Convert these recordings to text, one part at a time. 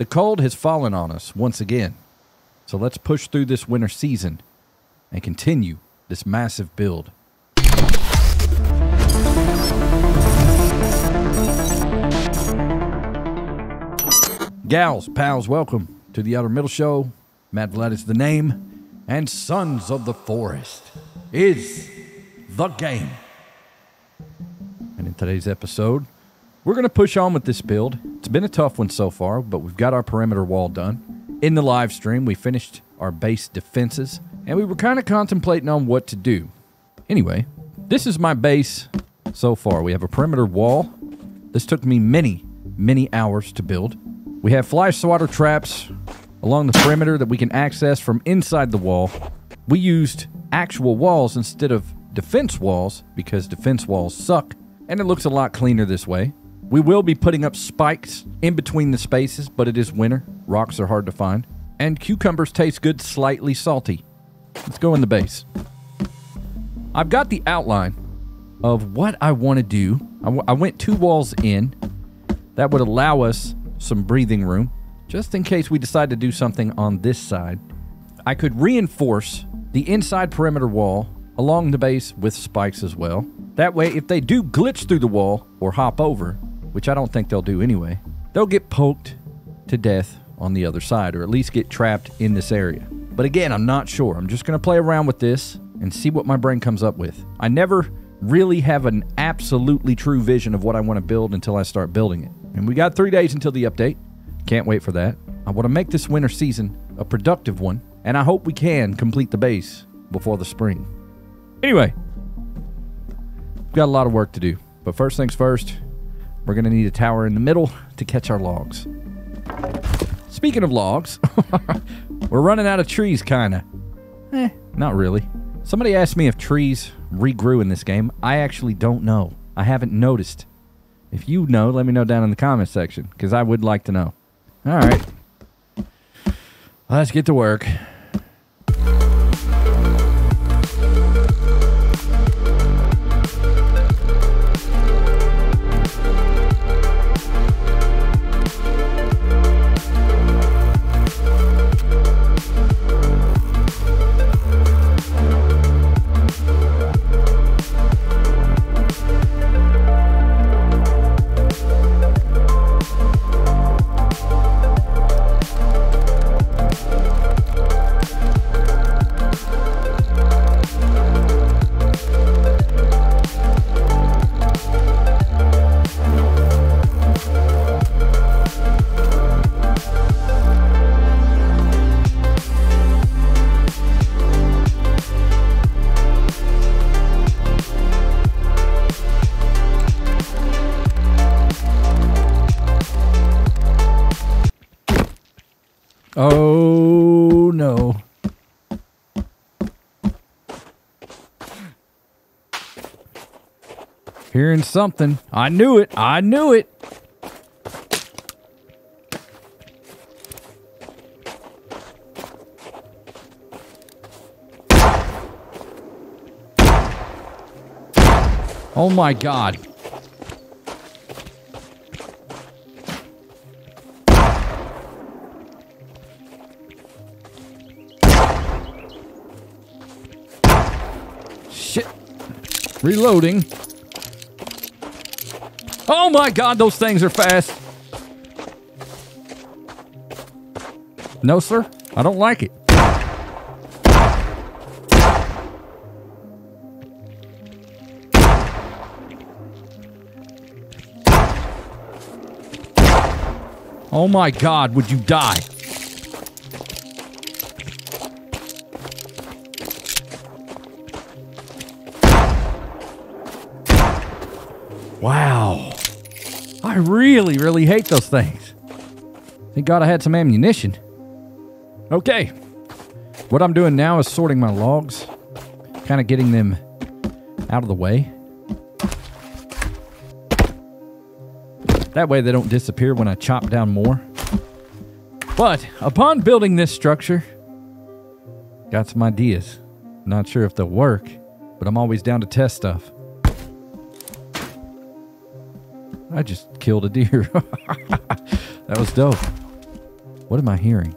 The cold has fallen on us once again, so let's push through this winter season and continue this massive build. Gals, pals, welcome to the Outer Middle Show. Madd Vladd is the name, and Sons of the Forest is the game. And in today's episode, we're going to push on with this build. It's been a tough one so far, but we've got our perimeter wall done. In the live stream, we finished our base defenses, and we were kind of contemplating on what to do. Anyway, this is my base so far. We have a perimeter wall. This took me many hours to build. We have fly swatter traps along the perimeter that we can access from inside the wall. We used actual walls instead of defense walls because defense walls suck, and it looks a lot cleaner this way. We will be putting up spikes in between the spaces, but it is winter. Rocks are hard to find, and cucumbers taste good slightly salty. Let's go in the base. I've got the outline of what I want to do. I went 2 walls in. That would allow us some breathing room, just in case we decide to do something on this side. I could reinforce the inside perimeter wall along the base with spikes as well. That way, if they do glitch through the wall or hop over, which I don't think they'll do anyway, they'll get poked to death on the other side, or at least get trapped in this area. But again, I'm not sure. I'm just going to play around with this and see what my brain comes up with. I never really have an absolutely true vision of what I want to build until I start building it. And we got 3 days until the update. Can't wait for that. I want to make this winter season a productive one, and I hope we can complete the base before the spring. Anyway, we've got a lot of work to do. But first things first, we're going to need a tower in the middle to catch our logs. Speaking of logs, we're running out of trees, kind of. Not really. Somebody asked me if trees regrew in this game. I actually don't know. I haven't noticed. If you know, let me know down in the comments section, because I would like to know. All right. Let's get to work. Oh, no. Hearing something. I knew it. I knew it. Oh, my God. Reloading. Oh my God, those things are fast. No, sir. I don't like it. Oh my God, would you die? Wow. I really hate those things. Thank God I had some ammunition. Okay. What I'm doing now is sorting my logs. Kind of getting them out of the way. That way they don't disappear when I chop down more. But upon building this structure, got some ideas. Not sure if they'll work, but I'm always down to test stuff. I just killed a deer. That was dope. What am I hearing?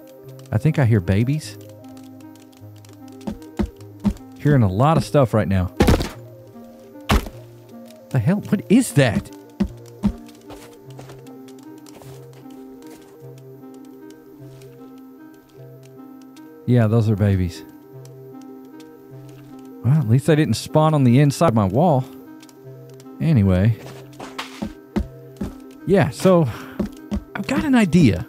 I think I hear babies. Hearing a lot of stuff right now. The hell? What is that? Yeah, those are babies. Well, at least they didn't spawn on the inside of my wall. Anyway. Yeah, so I've got an idea.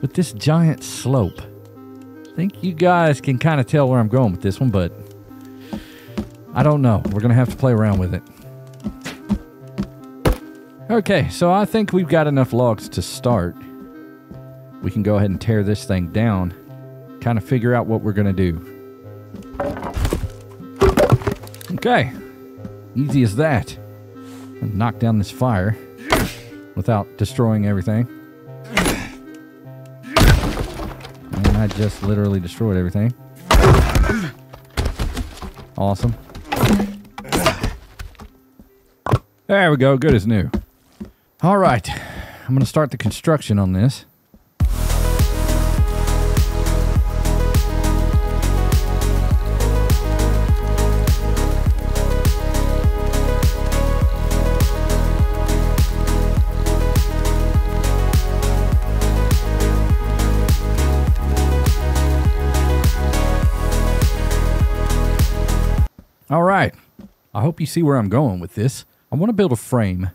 With this giant slope. I think you guys can kind of tell where I'm going with this one, but I don't know. We're going to have to play around with it. Okay, so I think we've got enough logs to start. We can go ahead and tear this thing down. Kind of figure out what we're going to do. Okay, easy as that. And knock down this fire without destroying everything. And I just literally destroyed everything. Awesome. There we go, good as new. All right, I'm going to start the construction on this. All right, I hope you see where I'm going with this. I want to build a frame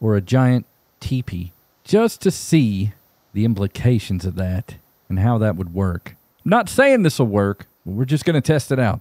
or a giant teepee just to see the implications of that and how that would work. I'm not saying this will work, but we're just going to test it out.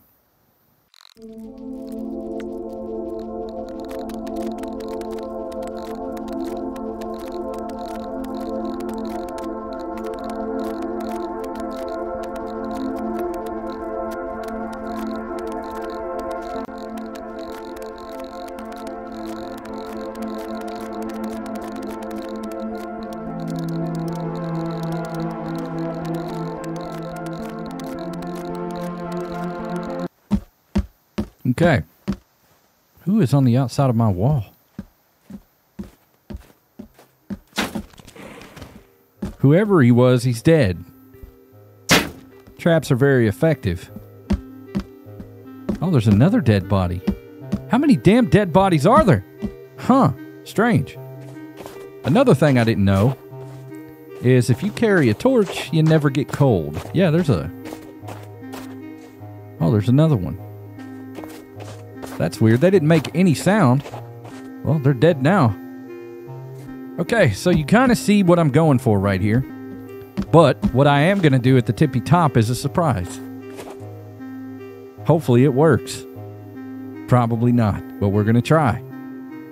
Okay, who is on the outside of my wall? Whoever he was, he's dead. Traps are very effective. Oh, there's another dead body. How many damn dead bodies are there? Huh, strange. Another thing I didn't know is if you carry a torch, you never get cold. Yeah, there's a... Oh, there's another one. That's weird. They didn't make any sound. Well, they're dead now. Okay, so you kind of see what I'm going for right here. But what I am going to do at the tippy top is a surprise. Hopefully it works. Probably not, but we're going to try.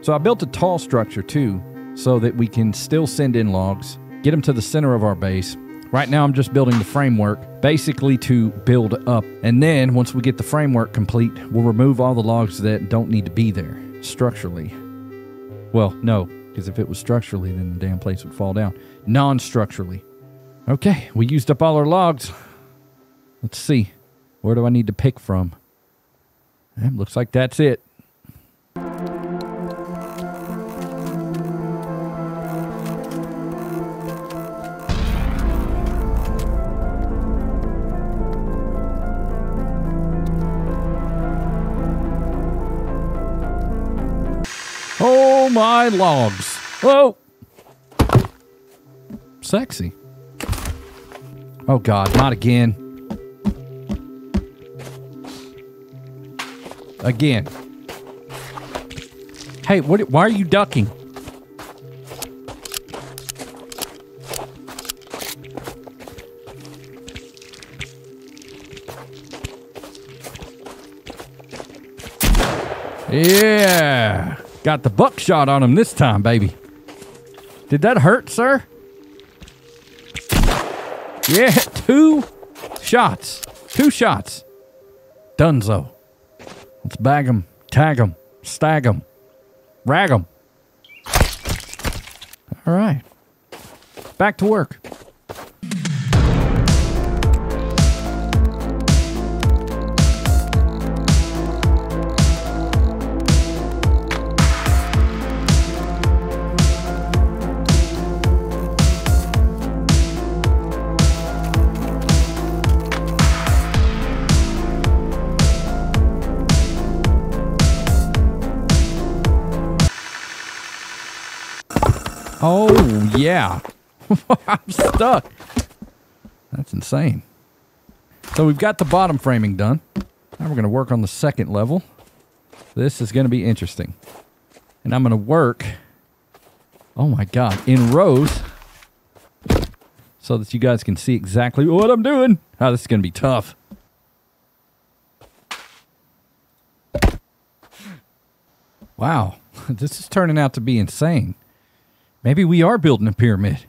So I built a tall structure too, so that we can still send in logs, get them to the center of our base. Right now I'm just building the framework, basically to build up. And then once we get the framework complete, we'll remove all the logs that don't need to be there structurally. Well, no, because if it was structurally, then the damn place would fall down. Non-structurally. Okay, we used up all our logs. Let's see. Where do I need to pick from? It looks like that's it. Oh, my logs. Whoa. Sexy. Oh, God. Not again. Again. Hey, what? Why are you ducking? Yeah. Got the buckshot on him this time, baby. Did that hurt, sir? Yeah, 2 shots. 2 shots. Dunzo. Let's bag him, tag him, stag him, rag him. All right. Back to work. Oh, yeah. I'm stuck. That's insane. So we've got the bottom framing done. Now we're going to work on the second level. This is going to be interesting. And I'm going to work, oh my God, in rows so that you guys can see exactly what I'm doing. Oh, this is going to be tough. Wow, this is turning out to be insane. Maybe we are building a pyramid.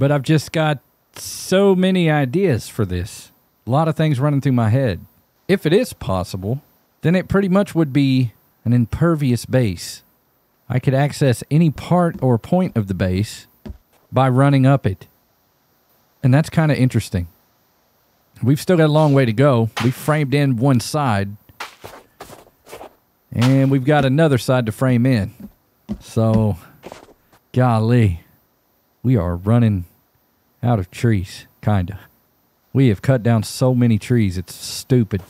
But I've just got so many ideas for this. A lot of things running through my head. If it is possible, then it pretty much would be an impervious base. I could access any part or point of the base by running up it. And that's kind of interesting. We've still got a long way to go. We've framed in one side. And we've got another side to frame in. So, golly, we are running out of trees, kinda. We have cut down so many trees, it's stupid.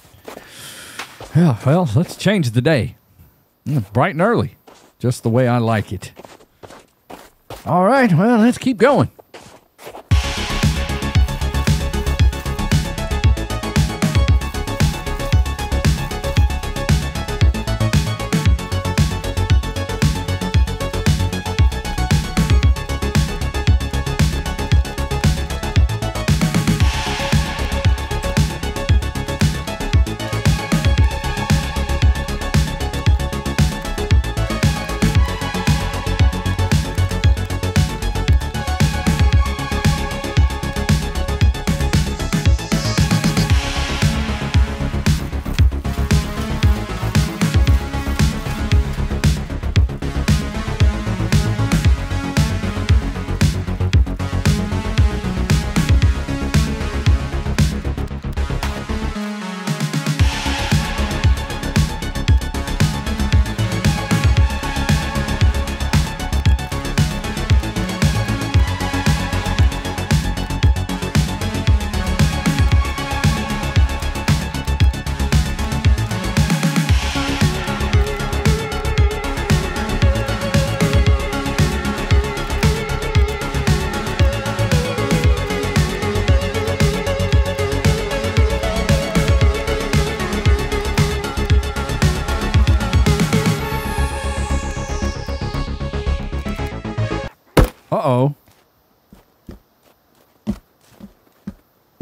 Yeah, well, let's change the day. Bright and early, just the way I like it. All right, well, let's keep going.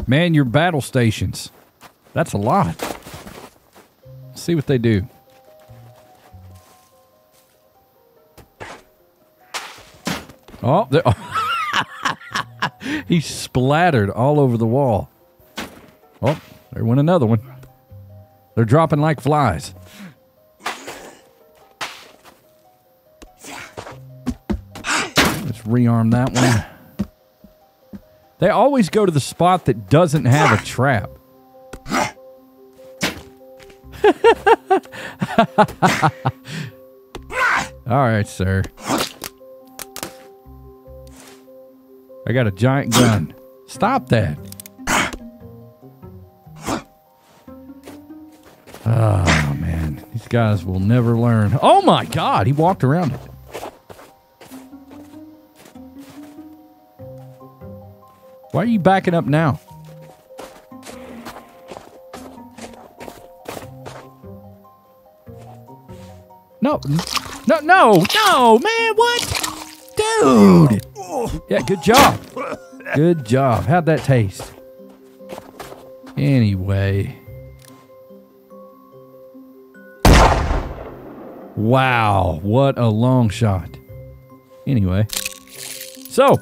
Man, your battle stations. That's a lot. Let's see what they do. Oh, there. He splattered all over the wall. Oh, there went another one. They're dropping like flies. Let's rearm that one. They always go to the spot that doesn't have a trap. All right, sir. I got a giant gun. Stop that. Oh, man. These guys will never learn. Oh, my God. He walked around it. Why are you backing up now? No. No, no, no, man, what? Dude. Yeah, good job. Good job. How'd that taste? Anyway. Wow, what a long shot. Anyway. So.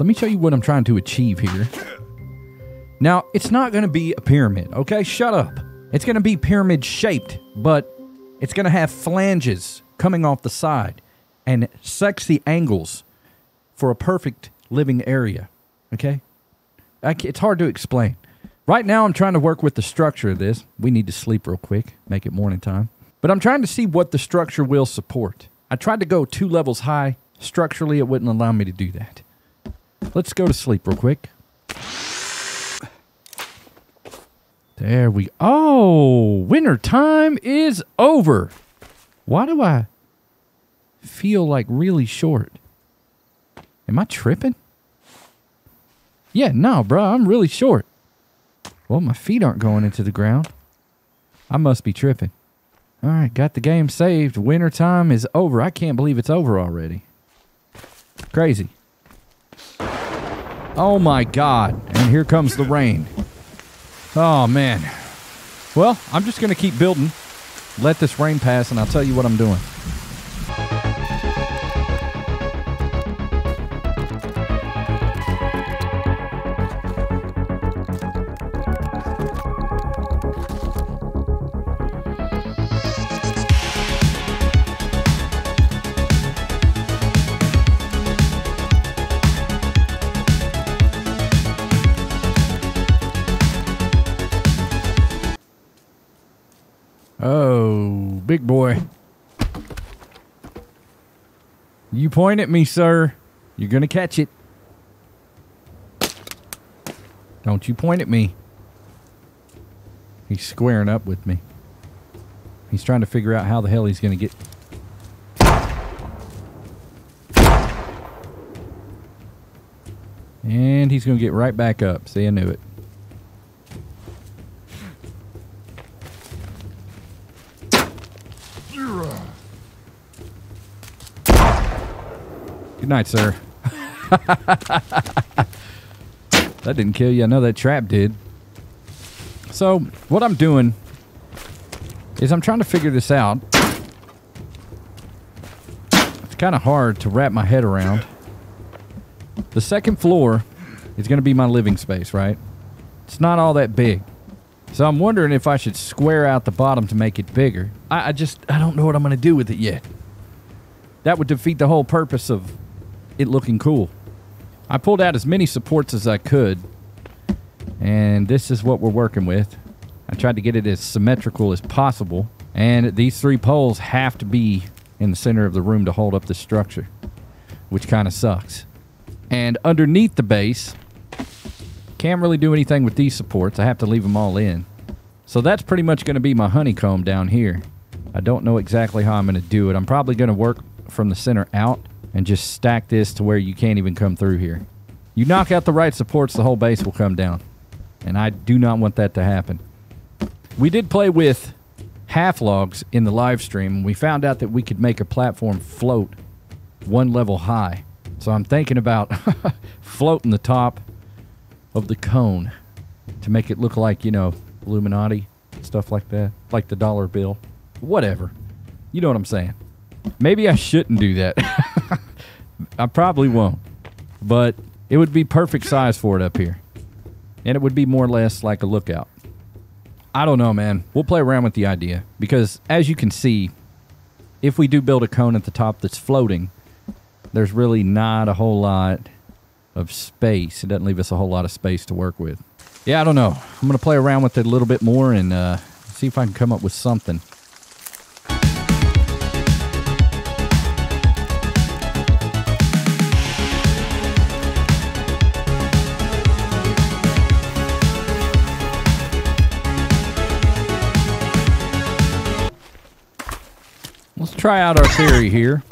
Let me show you what I'm trying to achieve here. Now, it's not going to be a pyramid, okay? Shut up. It's going to be pyramid-shaped, but it's going to have flanges coming off the side and sexy angles for a perfect living area, okay? It's hard to explain. Right now, I'm trying to work with the structure of this. We need to sleep real quick, make it morning time. But I'm trying to see what the structure will support. I tried to go 2 levels high. Structurally, it wouldn't allow me to do that. Let's go to sleep real quick. There we go. Oh, winter time is over. Why do I feel like really short. Am I tripping? Yeah, no, bro, I'm really short. Well, my feet aren't going into the ground. I must be tripping. All right, got the game saved. Winter time is over. I can't believe it's over already. Crazy. Oh, my God. And here comes the rain. Oh, man. Well, I'm just going to keep building. Let this rain pass, and I'll tell you what I'm doing. Oh, big boy. You point at me, sir. You're going to catch it. Don't you point at me. He's squaring up with me. He's trying to figure out how the hell he's going to get... And he's going to get right back up. See, I knew it. Good night, sir. That didn't kill you. I know that trap did. So, what I'm doing is I'm trying to figure this out. It's kind of hard to wrap my head around. The second floor is going to be my living space, right? It's not all that big. So, I'm wondering if I should square out the bottom to make it bigger. I don't know what I'm going to do with it yet. That would defeat the whole purpose of... it looking cool. I pulled out as many supports as I could, and this is what we're working with. I tried to get it as symmetrical as possible, and these three poles have to be in the center of the room to hold up the structure, which kind of sucks. And underneath the base, can't really do anything with these supports. I have to leave them all in. So that's pretty much going to be my honeycomb down here. I don't know exactly how I'm going to do it. I'm probably going to work from the center out and just stack this to where you can't even come through here. You knock out the right supports, the whole base will come down. And I do not want that to happen. We did play with half logs in the live stream, and we found out that we could make a platform float one level high. So I'm thinking about floating the top of the cone to make it look like, you know, Illuminati, stuff like that, like the dollar bill, whatever. You know what I'm saying. Maybe I shouldn't do that. I probably won't, but it would be perfect size for it up here, and it would be more or less like a lookout. I don't know, man. We'll play around with the idea, because as you can see, if we do build a cone at the top that's floating, there's really not a whole lot of space. It doesn't leave us a whole lot of space to work with. Yeah, I don't know. I'm going to play around with it a little bit more and see if I can come up with something. Try out our theory here.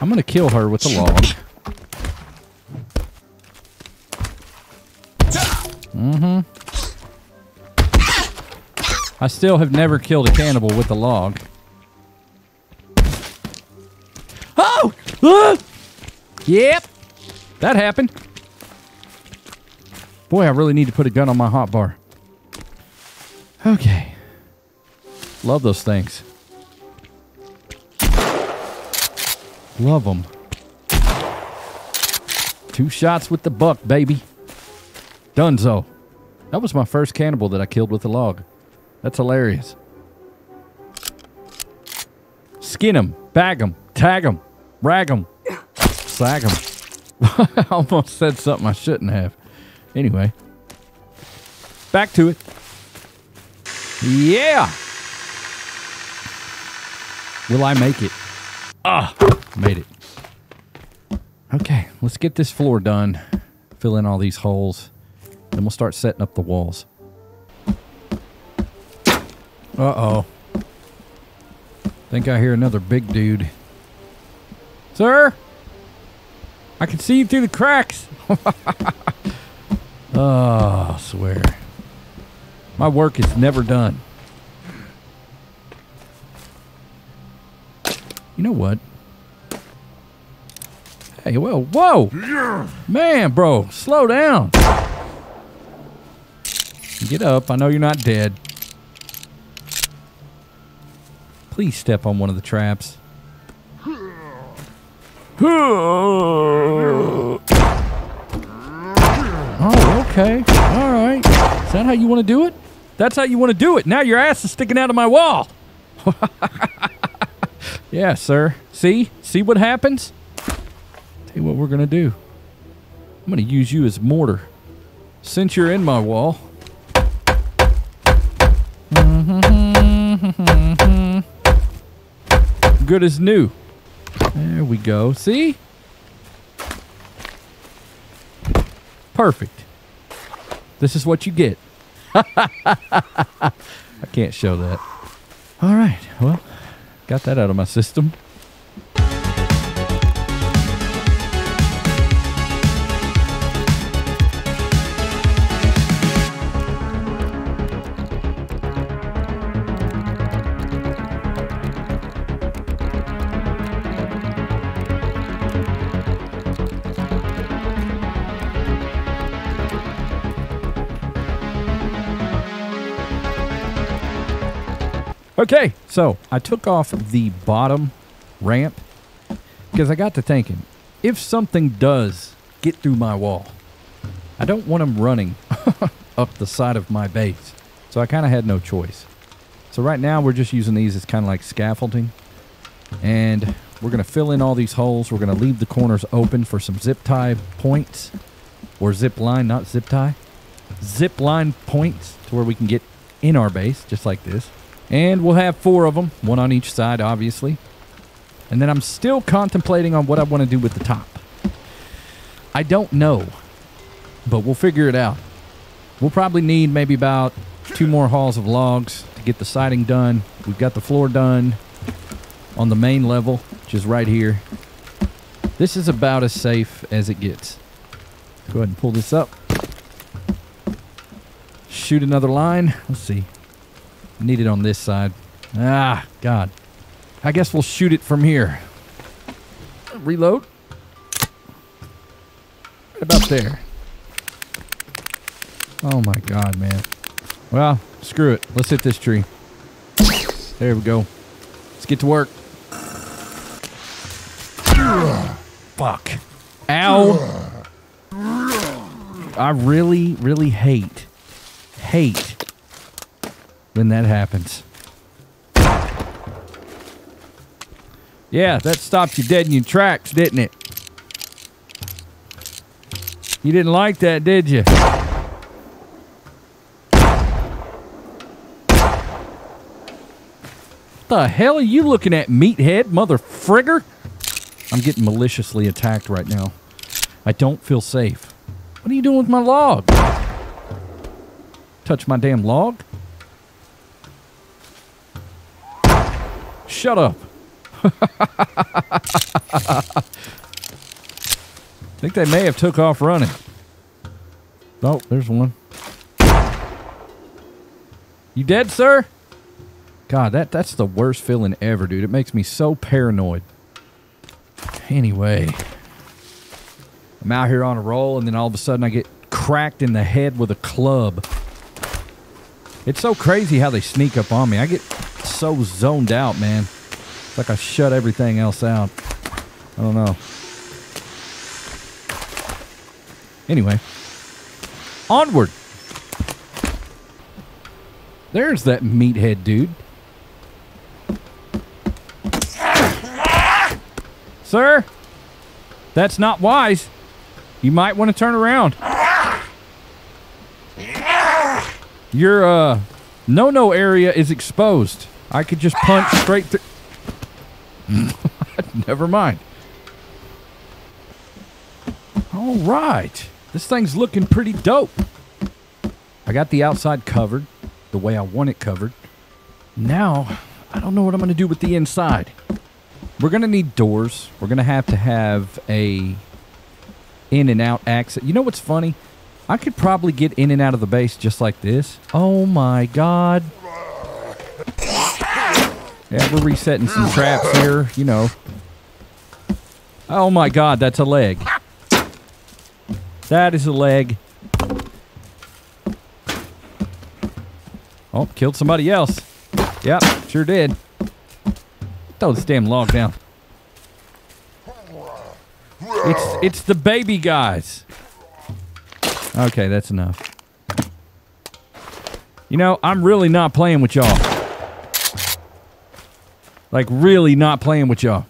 I'm gonna kill her with a log. I still have never killed a cannibal with a log. Oh! Yep! That happened. Boy, I really need to put a gun on my hot bar. Okay. Love those things. Love them. 2 shots with the buck, baby. Dunzo. That was my first cannibal that I killed with a log. That's hilarious. Skin him, bag him, tag him, rag him, sag him. I almost said something I shouldn't have. Anyway, back to it. Yeah. Will I make it? Ah, made it. Okay, let's get this floor done. Fill in all these holes. Then we'll start setting up the walls. Uh-oh. Think I hear another big dude. Sir? I can see you through the cracks. Oh, I swear. My work is never done. You know what? Hey, well, whoa! Man, bro, slow down. Get up. I know you're not dead. Please step on one of the traps. Oh, okay. All right. Is that how you want to do it? That's how you want to do it. Now your ass is sticking out of my wall. Yeah, sir. See? See what happens? Tell you what we're going to do. I'm going to use you as mortar. Since you're in my wall. Good as new. There we go. See? Perfect. This is what you get. I can't show that. All right. Well, got that out of my system. Okay, so I took off the bottom ramp because I got to thinking, if something does get through my wall, I don't want them running up the side of my base. So I kind of had no choice. So right now we're just using these as kind of like scaffolding. And we're going to fill in all these holes. We're going to leave the corners open for some zip tie points or zip line, not zip tie. Zip line points to where we can get in our base just like this. And we'll have 4 of them, one on each side, obviously. And then I'm still contemplating on what I want to do with the top. I don't know, but we'll figure it out. We'll probably need maybe about 2 more hauls of logs to get the siding done. We've got the floor done on the main level, which is right here. This is about as safe as it gets. Go ahead and pull this up. Shoot another line. Let's see. Need it on this side. Ah, God. I guess we'll shoot it from here. Reload. Right about there. Oh, my God, man. Well, screw it. Let's hit this tree. There we go. Let's get to work. Fuck. Ow. I really, really hate when that happens. Yeah, that stopped you dead in your tracks, didn't it? You didn't like that, did you? What the hell are you looking at, meathead motherfrigger? I'm getting maliciously attacked right now. I don't feel safe. What are you doing with my log? Touch my damn log? Shut up. I think they may have took off running. Oh, there's one. You dead, sir? God, that's the worst feeling ever, dude. It makes me so paranoid. Anyway, I'm out here on a roll, and then all of a sudden I get cracked in the head with a club. It's so crazy how they sneak up on me. I get so zoned out, man. It's like I shut everything else out. I don't know. Anyway, onward. There's that meathead dude. Sir, that's not wise. You might want to turn around. Your no-no area is exposed. I could just punch straight through. Never mind. All right. This thing's looking pretty dope. I got the outside covered the way I want it covered. Now, I don't know what I'm going to do with the inside. We're going to need doors. We're going to have a in and out access. You know what's funny? I could probably get in and out of the base just like this. Oh my God. Yeah, we're resetting some traps here, you know. Oh my God, that's a leg. That is a leg. Oh, killed somebody else. Yep, sure did. Throw this damn log down. It's the baby guys. Okay, that's enough. You know, I'm really not playing with y'all. Like, really not playing with y'all.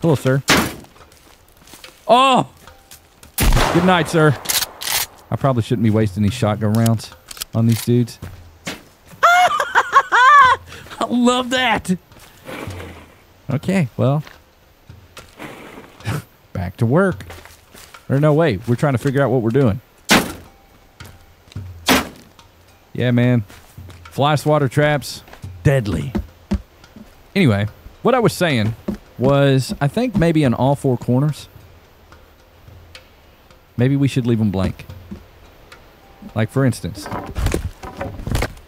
Hello, sir. Oh! Good night, sir. I probably shouldn't be wasting these shotgun rounds on these dudes. I love that! Okay, well. Back to work. Or no, wait. We're trying to figure out what we're doing. Yeah, man. Fly swatter traps. Deadly. Anyway, what I was saying was I think maybe in all four corners, maybe we should leave them blank. Like, for instance,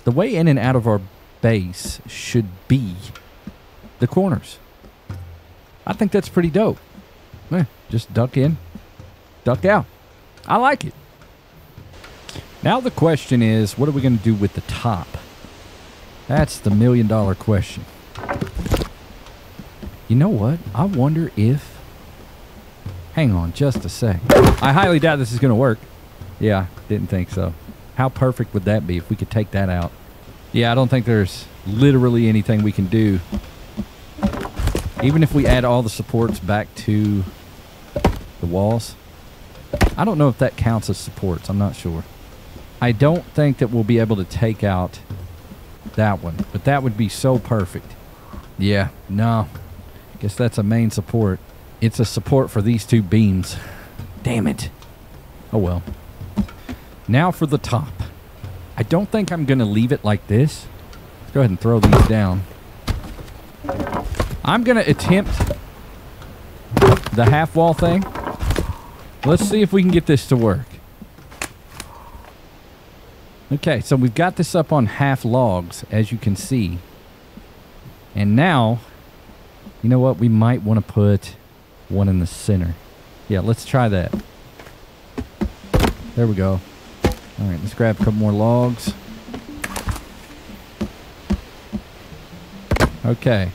the way in and out of our base should be the corners. I think that's pretty dope. Eh, just duck in, duck out. I like it. Now the question is, what are we going to do with the top? That's the million-dollar question. You know what? I wonder if... Hang on just a sec. I highly doubt this is going to work. Yeah, didn't think so. How perfect would that be if we could take that out? Yeah, I don't think there's literally anything we can do. Even if we add all the supports back to the walls. I don't know if that counts as supports. I'm not sure. I don't think that we'll be able to take out that one. But that would be so perfect. Yeah, no. Guess that's a main support. It's a support for these two beams. Damn it. Oh well. Now for the top. I don't think I'm going to leave it like this. Let's go ahead and throw these down. I'm going to attempt the half wall thing. Let's see if we can get this to work. Okay, so we've got this up on half logs, as you can see. And now, you know what? We might want to put one in the center. Yeah, let's try that. There we go. All right, let's grab a couple more logs. Okay.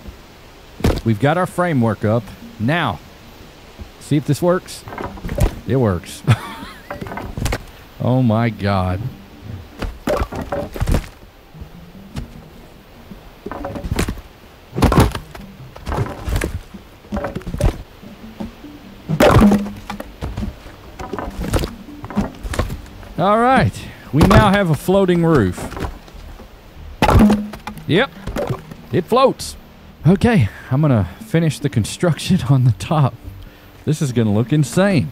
We've got our framework up. Now, see if this works. It works. Oh, my God. All right, we now have a floating roof. Yep, it floats. Okay, I'm gonna finish the construction on the top. This is gonna look insane.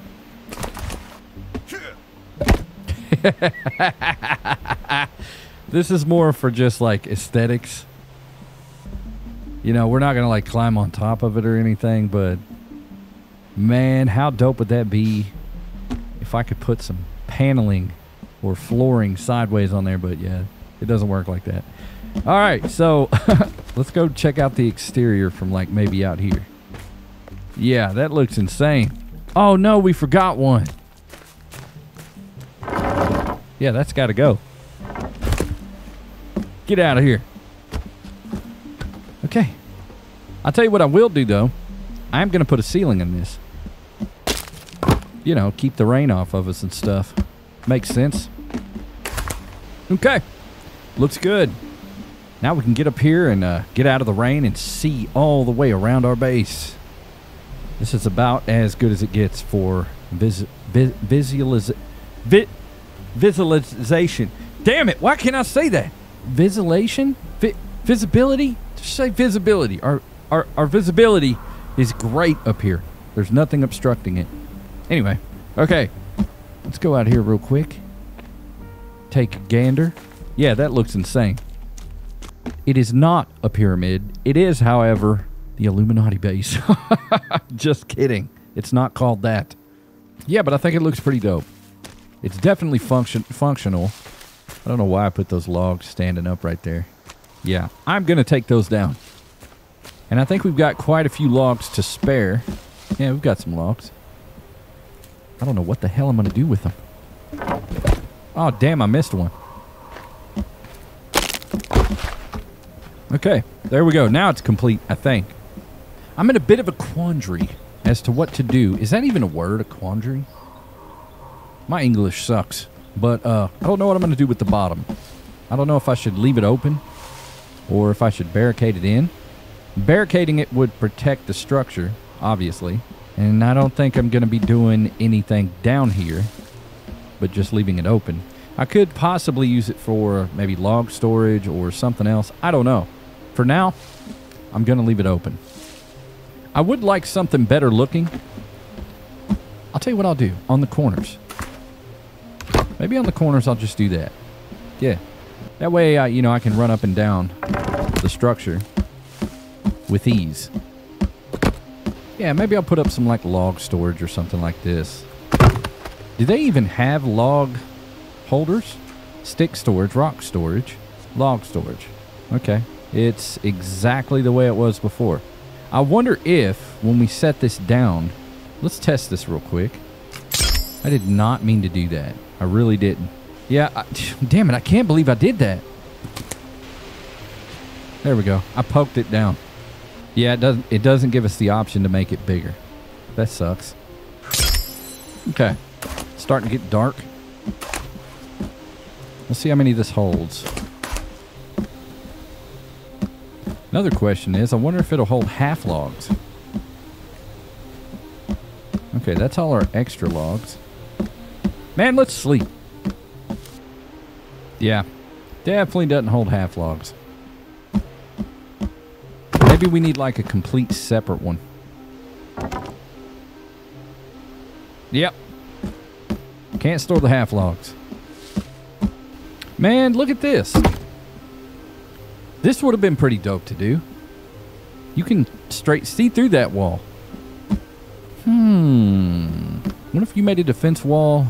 This is more for just like aesthetics. You know, we're not gonna like climb on top of it or anything, but man, how dope would that be if I could put some paneling or flooring sideways on there, but yeah, it doesn't work like that. All right, so let's go check out the exterior from like maybe out here. Yeah, that looks insane. Oh no, we forgot one. Yeah, that's got to go. Get out of here. Okay, I'll tell you what I will do though. I'm gonna put a ceiling in this. You know, keep the rain off of us and stuff. Makes sense. Okay, looks good. Now we can get up here and get out of the rain and see all the way around our base. This is about as good as it gets for visualization. Damn it, why can't I say that? Visualization? Visibility? Just say visibility. Our visibility is great up here. There's nothing obstructing it. Anyway, okay, let's go out here real quick. Take a gander. Yeah, that looks insane. It is not a pyramid. It is, however, the Illuminati base. Just kidding. It's not called that. Yeah, but I think it looks pretty dope. It's definitely functional. I don't know why I put those logs standing up right there. Yeah, I'm going to take those down. And I think we've got quite a few logs to spare. Yeah, we've got some logs. I don't know what the hell I'm going to do with them. Oh, damn, I missed one. Okay, there we go. Now it's complete, I think. I'm in a bit of a quandary as to what to do. Is that even a word, a quandary? My English sucks, but I don't know what I'm going to do with the bottom. I don't know if I should leave it open or if I should barricade it in. Barricading it would protect the structure, obviously, and I don't think I'm going to be doing anything down here, but just leaving it open. I could possibly use it for maybe log storage or something else. I don't know. For now, I'm going to leave it open. I would like something better looking. I'll tell you what I'll do on the corners. Maybe on the corners I'll just do that. Yeah. That way, you know, I can run up and down the structure with ease. Yeah, maybe I'll put up some like log storage or something like this. Do they even have log holders? Stick storage, rock storage, log storage. Okay, it's exactly the way it was before. I wonder if when we set this down, let's test this real quick. I did not mean to do that. I really didn't. Yeah, damn it, I can't believe I did that. There we go. I poked it down. Yeah, it doesn't give us the option to make it bigger. That sucks. Okay. It's starting to get dark. Let's see how many this holds. Another question is, I wonder if it'll hold half logs. Okay, that's all our extra logs. Man, let's sleep. Yeah, definitely doesn't hold half logs. Maybe we need like a complete separate one. Yep. Can't store the half logs. Man, look at this. This would have been pretty dope to do. You can straight see through that wall. What if you made a defense wall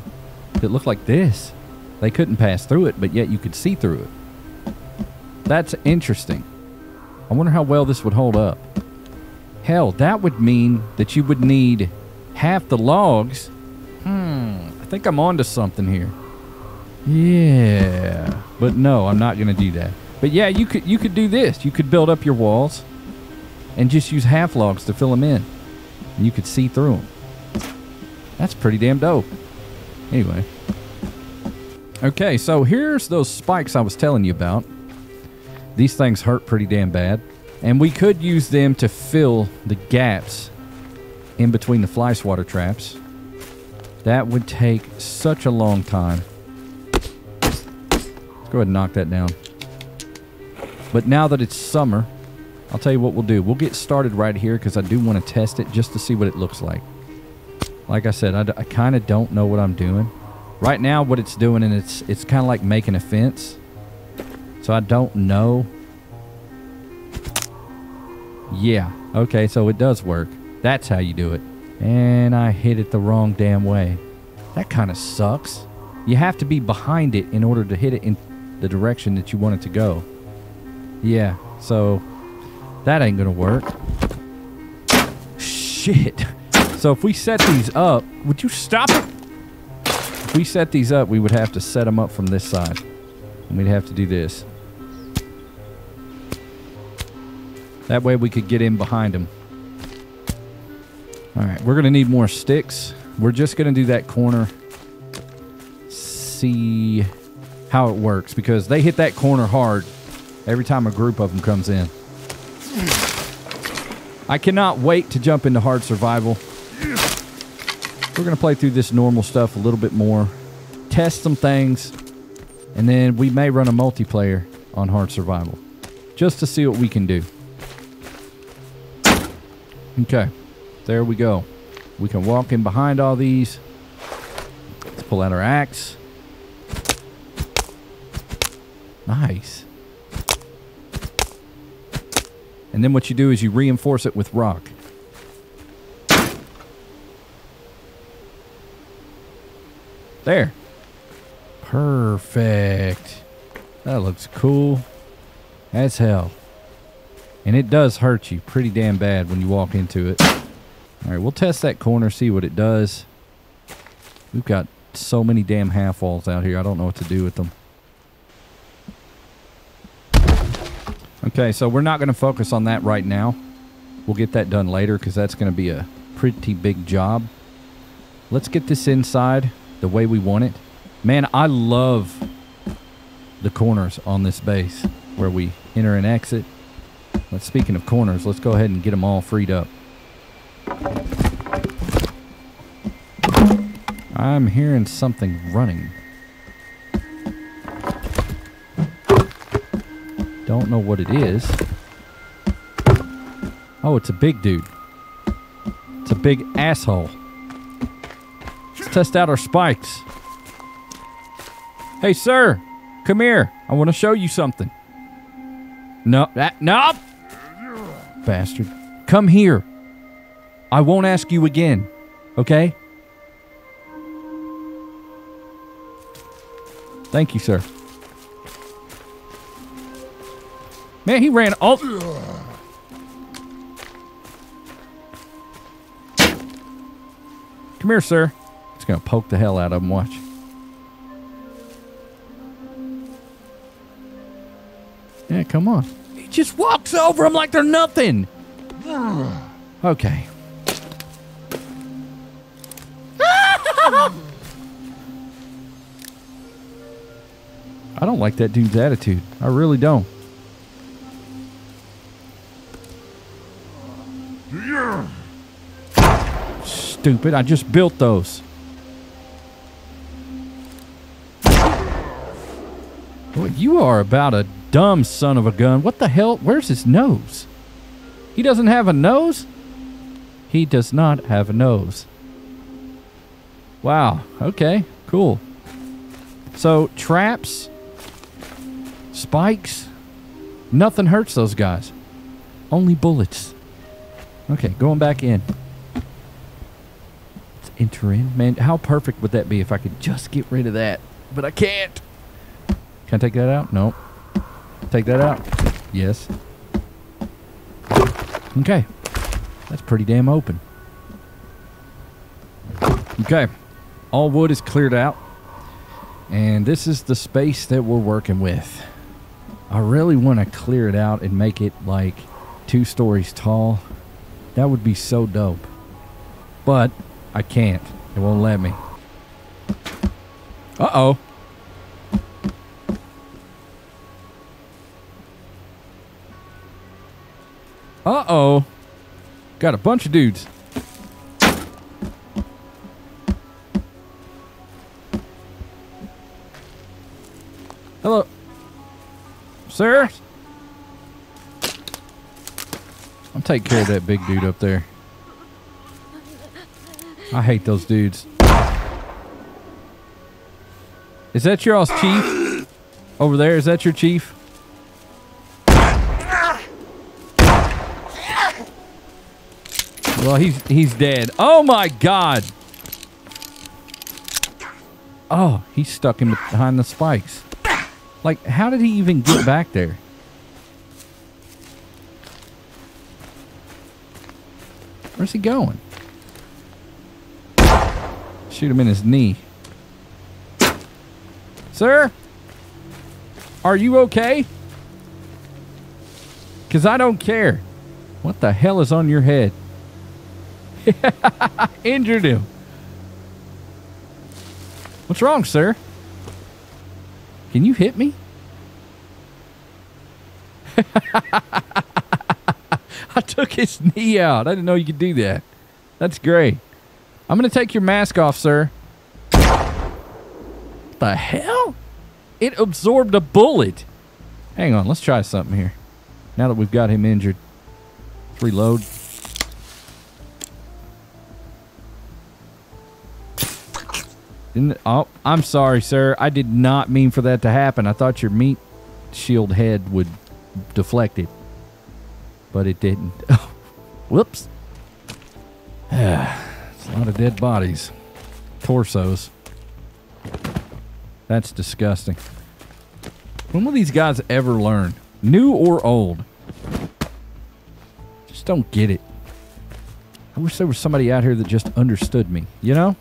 that looked like this? They couldn't pass through it, but yet you could see through it. That's interesting. I wonder how well this would hold up. Hell, that would mean that you would need half the logs. I think I'm onto something here. Yeah, but no, I'm not gonna do that. But yeah, you could do this. You could build up your walls and just use half logs to fill them in. And you could see through them. That's pretty damn dope. Anyway. Okay, so here's those spikes I was telling you about. These things hurt pretty damn bad. And we could use them to fill the gaps in between the fly swatter traps. That would take such a long time. Let's go ahead and knock that down. But now that it's summer, I'll tell you what we'll do. We'll get started right here because I do want to test it just to see what it looks like. Like I said, I kind of don't know what I'm doing. Right now, what it's doing, and it's kind of like making a fence. So I don't know. Yeah. Okay, so it does work. That's how you do it. And I hit it the wrong damn way. That kind of sucks. You have to be behind it in order to hit it in the direction that you want it to go. Yeah, so that ain't gonna work. Shit. So if we set these up, would you stop it? If we set these up, we would have to set them up from this side. And we'd have to do this. That way we could get in behind them. All right, we're gonna need more sticks. We're just gonna do that corner. See how it works because they hit that corner hard. Every time a group of them comes in. I cannot wait to jump into hard survival. We're going to play through this normal stuff a little bit more. Test some things. And then we may run a multiplayer on hard survival. Just to see what we can do. Okay. There we go. We can walk in behind all these. Let's pull out our axe. Nice. And then what you do is you reinforce it with rock. There. Perfect. That looks cool as hell. And it does hurt you pretty damn bad when you walk into it. All right, we'll test that corner, see what it does. We've got so many damn half walls out here. I don't know what to do with them. Okay, so we're not going to focus on that right now. We'll get that done later because that's going to be a pretty big job. Let's get this inside the way we want it. Man, I love the corners on this base where we enter and exit. But speaking of corners, let's go ahead and get them all freed up. I'm hearing something running. Don't know what it is. Oh, it's a big dude. It's a big asshole. Let's test out our spikes. Hey, sir, come here. I want to show you something. No, no, bastard. Come here. I won't ask you again, okay? Thank you, sir. Man, he ran all... Come here, sir. It's going to poke the hell out of him. Watch. Yeah, come on. He just walks over them like they're nothing. Okay. I don't like that dude's attitude. I really don't. Stupid. I just built those. Boy, you are about a dumb son of a gun. What the hell? Where's his nose? He doesn't have a nose? He does not have a nose. Wow. Okay. Cool. So, traps... spikes. Nothing hurts those guys. Only bullets. Okay, going back in. Let's enter in. Man, how perfect would that be if I could just get rid of that? But I can't. Can I take that out? No. Take that out. Yes. Okay. That's pretty damn open. Okay. All wood is cleared out. And this is the space that we're working with. I really want to clear it out and make it like 2 stories tall. That would be so dope. But I can't. It won't let me. Uh-oh. Uh-oh. Got a bunch of dudes. Hello. Sir? I'm taking care of that big dude up there. I hate those dudes. Is that your all's chief? Over there, is that your chief? Well, he's dead. Oh my God. Oh, he's stuck in behind the spikes. Like, how did he even get back there? Where's he going? Shoot him in his knee. Sir? Are you okay? Because I don't care. What the hell is on your head? Injured him. What's wrong, sir? Can you hit me? I took his knee out. I didn't know you could do that. That's great. I'm going to take your mask off, sir. What the hell? It absorbed a bullet. Hang on. Let's try something here. Now that we've got him injured. Let's reload. Oh, I'm sorry, sir. I did not mean for that to happen. I thought your meat shield head would deflect it. but it didn't. Whoops. It's a lot of dead bodies. Torsos. That's disgusting. When will these guys ever learn? New or old? Just don't get it. I wish there was somebody out here that just understood me, you know?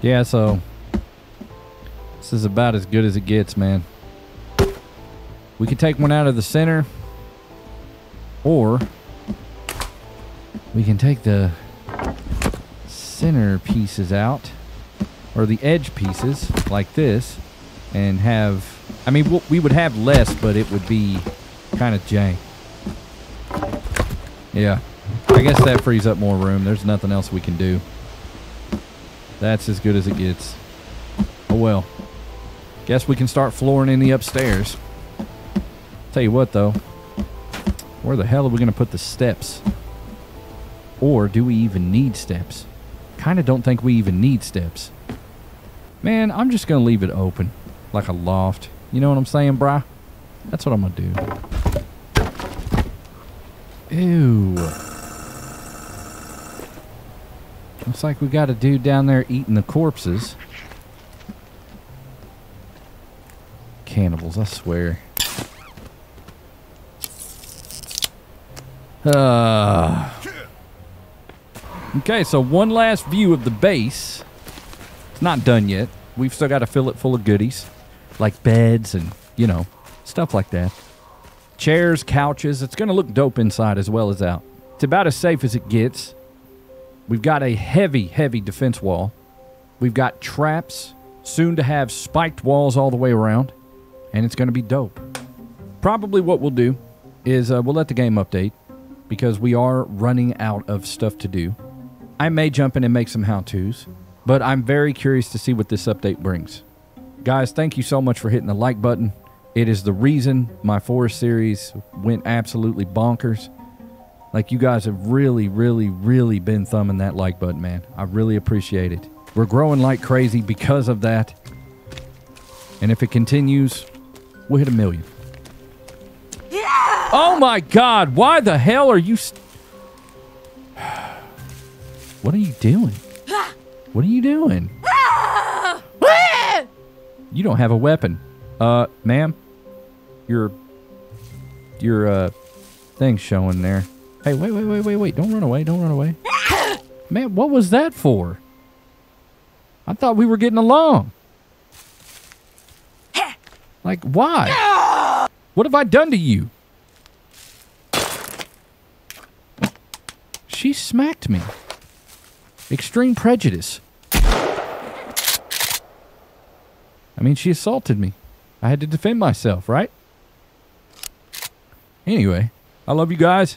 Yeah, so... this is about as good as it gets, man. We can take one out of the center. Or... we can take the... center pieces out. Or the edge pieces, like this. And have... I mean, we would have less, but it would be kind of jank. Yeah. I guess that frees up more room. There's nothing else we can do. That's as good as it gets. Oh, well. Guess we can start flooring in the upstairs. Tell you what, though. Where the hell are we going to put the steps? Or do we even need steps? Kind of don't think we even need steps. Man, I'm just going to leave it open. Like a loft. You know what I'm saying, brah? That's what I'm going to do. Ew. Looks like we got a dude down there eating the corpses. Cannibals, I swear. Okay, so one last view of the base. It's not done yet. We've still got to fill it full of goodies. Like beds and, you know, stuff like that. Chairs, couches. It's going to look dope inside as well as out. It's about as safe as it gets. We've got a heavy, heavy defense wall. We've got traps, soon to have spiked walls all the way around, and it's going to be dope. Probably what we'll do is we'll let the game update because we are running out of stuff to do. I may jump in and make some how-tos, but I'm very curious to see what this update brings. Guys, thank you so much for hitting the like button. It is the reason my Forest series went absolutely bonkers. Like, you guys have really, really, really been thumbing that like button, man. I really appreciate it. We're growing like crazy because of that. And if it continues, we'll hit 1,000,000. Yeah! Oh, my God. Why the hell are you... What are you doing? What are you doing? You don't have a weapon. Ma'am? Your thing's showing there. Hey, wait. Don't run away, Man, what was that for? I thought we were getting along. Like, why? What have I done to you? She smacked me. Extreme prejudice. I mean, she assaulted me. I had to defend myself, right? Anyway, I love you guys.